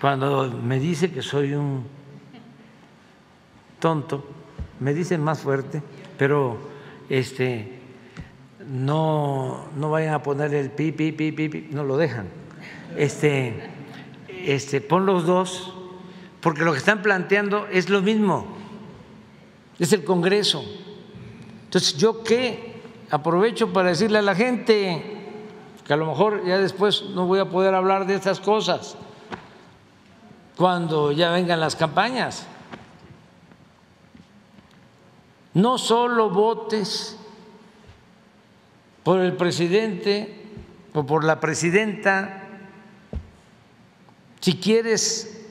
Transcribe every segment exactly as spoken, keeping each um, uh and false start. Cuando me dice que soy un tonto, me dicen más fuerte, pero este, no, no vayan a poner el pi, pi, pi, pi, pi, no lo dejan. Este, este, pon los dos, porque lo que están planteando es lo mismo, es el Congreso. Entonces, ¿yo qué? Aprovecho para decirle a la gente que a lo mejor ya después no voy a poder hablar de estas cosas cuando ya vengan las campañas. No solo votes por el presidente o por la presidenta, si quieres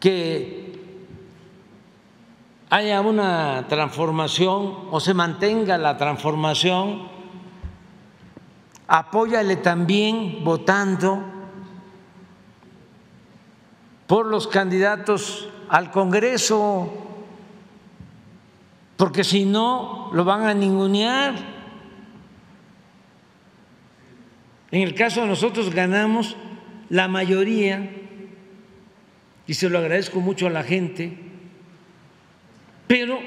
que haya una transformación o se mantenga la transformación, apóyale también votando por los candidatos al Congreso, porque si no lo van a ningunear. En el caso de nosotros ganamos la mayoría, y se lo agradezco mucho a la gente, pero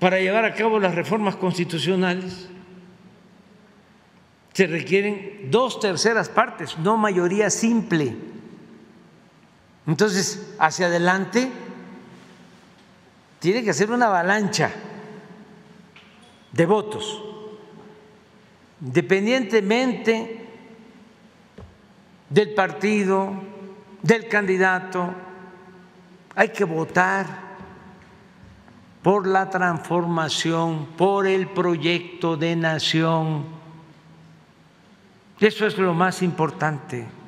para llevar a cabo las reformas constitucionales se requieren dos terceras partes, no mayoría simple. Entonces, hacia adelante tiene que hacer una avalancha de votos, independientemente del partido, del candidato. Hay que votar por la transformación, por el proyecto de nación. Eso es lo más importante.